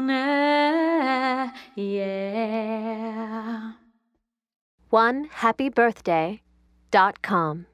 sooner, yeah. 1HappyBirthday.com